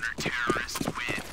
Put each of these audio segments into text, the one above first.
counter-terrorist win.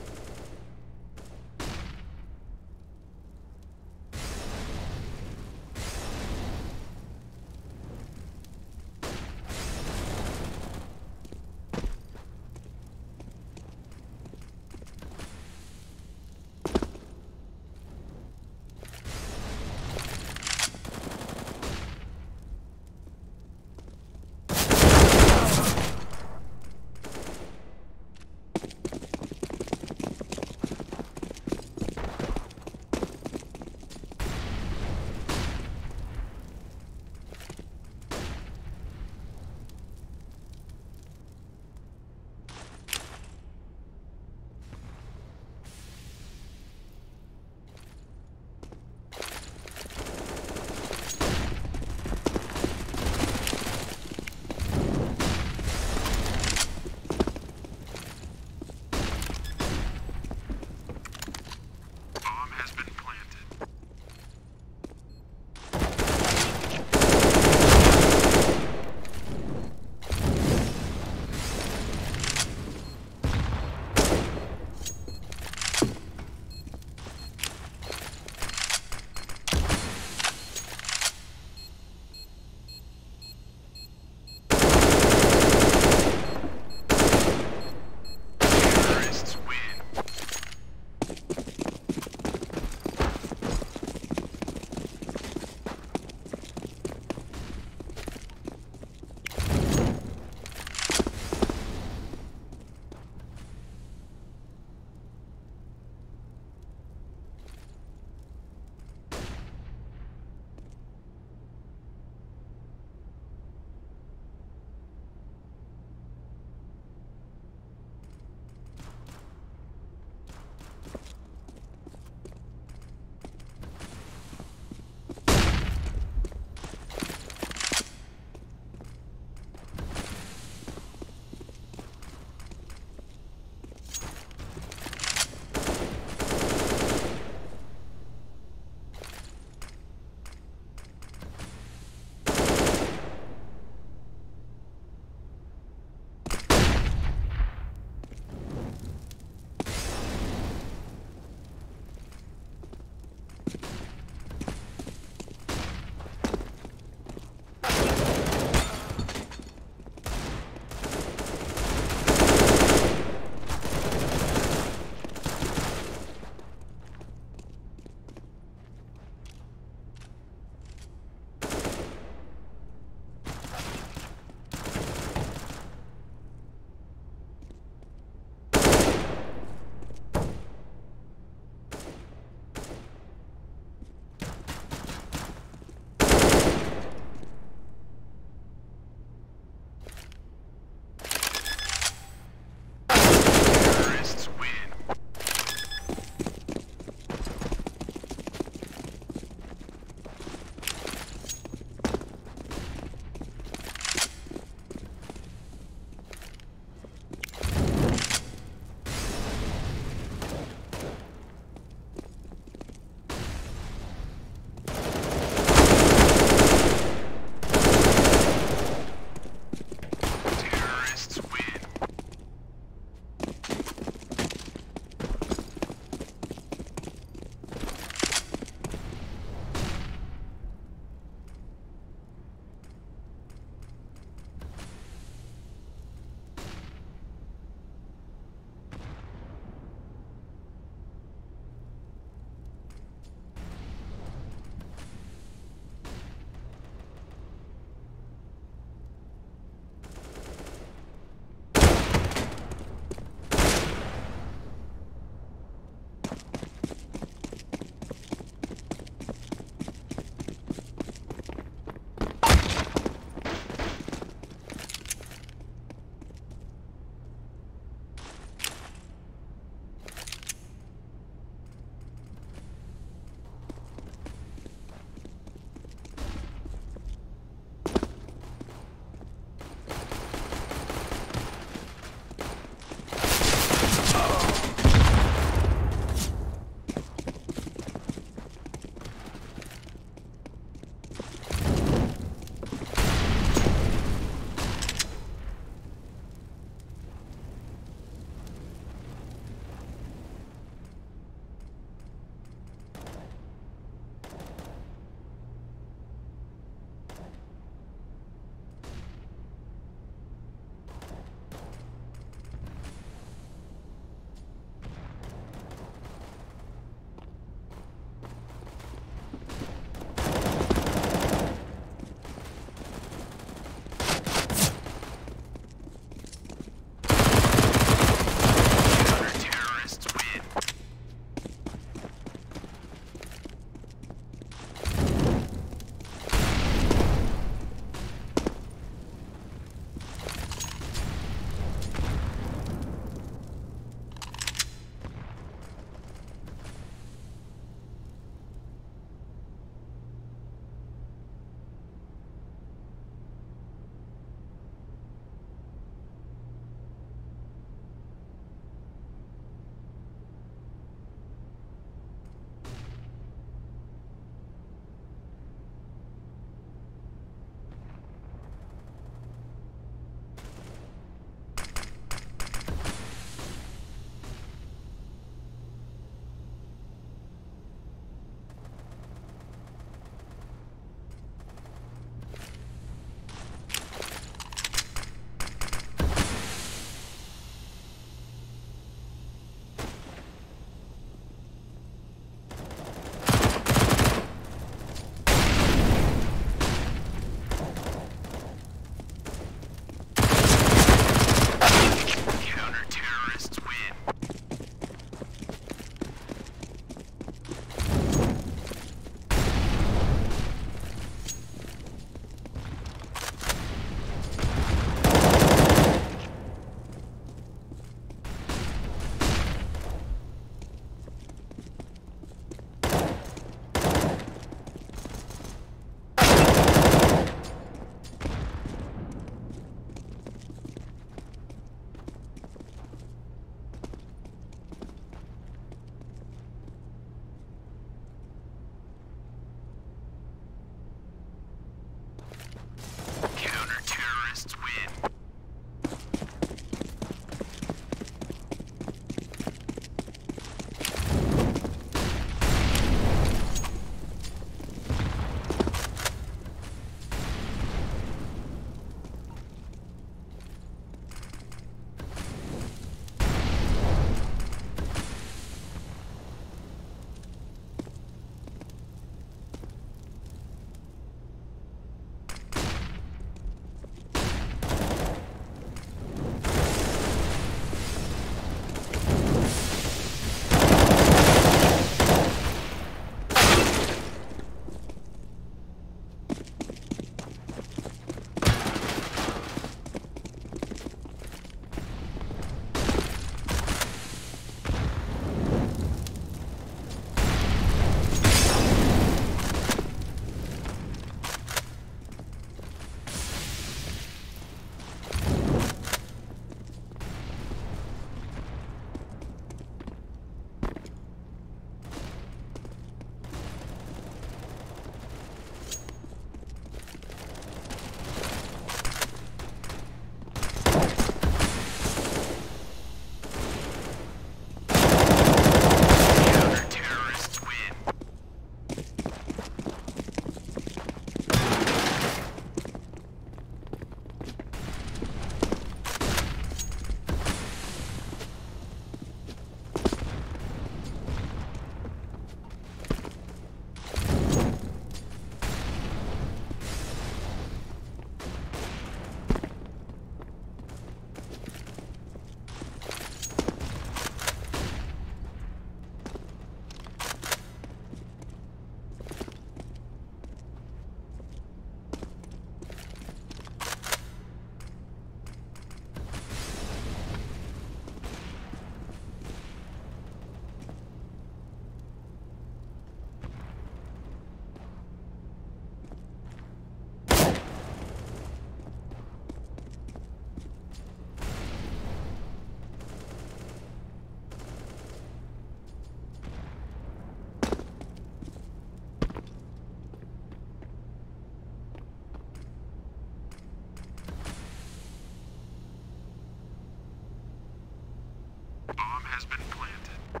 has been planted.